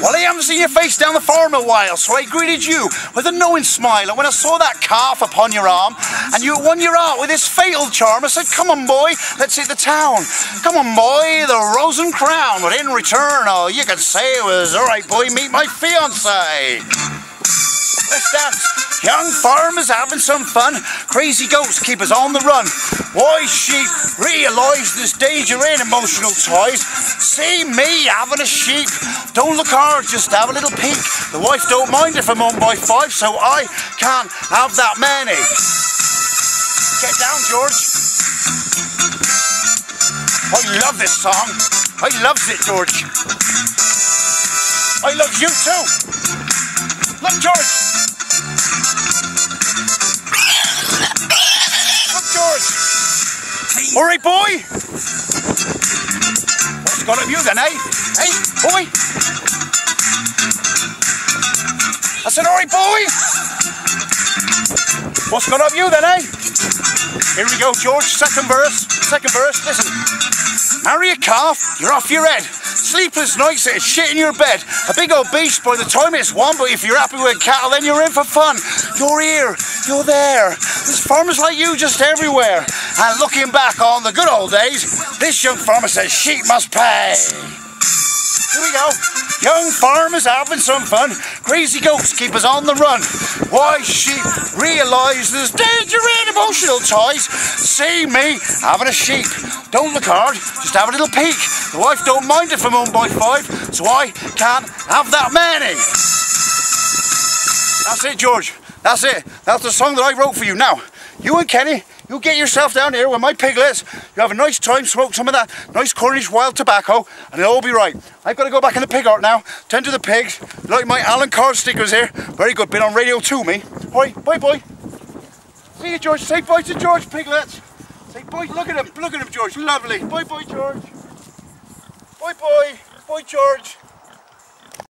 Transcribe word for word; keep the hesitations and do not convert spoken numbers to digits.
Well, I haven't seen your face down the forum a while, so I greeted you with a knowing smile. And when I saw that calf upon your arm, and you won your heart with this fatal charm, I said, come on, boy, let's hit the town. Come on, boy, the rose and crown. But in return, all you could say was, all right, boy, meet my fiancée. Let's dance. Young farmers having some fun. Crazy goats keep us on the run. Wise sheep realise there's danger in emotional toys. See me having a sheep. Don't look hard, just have a little peek. The wife don't mind if I'm on by five, so I can't have that many. Get down, George. I love this song. I loves it, George. I love you too. Look, George. All right, boy. What's got up you then, eh? Hey, boy. I said, all right, boy. What's got up you then, eh? Here we go, George. Second verse. Second verse. Listen. Marry a calf, you're off your head. Sleepless nights, it's shit in your bed. A big old beast by the time it's one, but if you're happy with cattle, then you're in for fun. You're here, you're there. There's farmers like you just everywhere. And looking back on the good old days, this young farmer says sheep must pay. Here we go. Young farmers having some fun. Crazy goats keep us on the run. Wise sheep realise there's danger in emotional ties. See me having a sheep. Don't look hard, just have a little peek. The wife don't mind if I'm on by five, so I can't have that many. That's it, George. That's it. That's the song that I wrote for you. Now, you and Kenny, you get yourself down here with my piglets, you have a nice time, smoke some of that nice Cornish wild tobacco, and it'll all be right. I've got to go back in the pig art now, tend to the pigs, like my Alan Carr stickers here. Very good, been on radio two, me. Alright, bye boy. See you, George. Say bye to George, piglets. Say bye, look at him, look at him, George, lovely. Bye bye, George. Bye bye, bye George.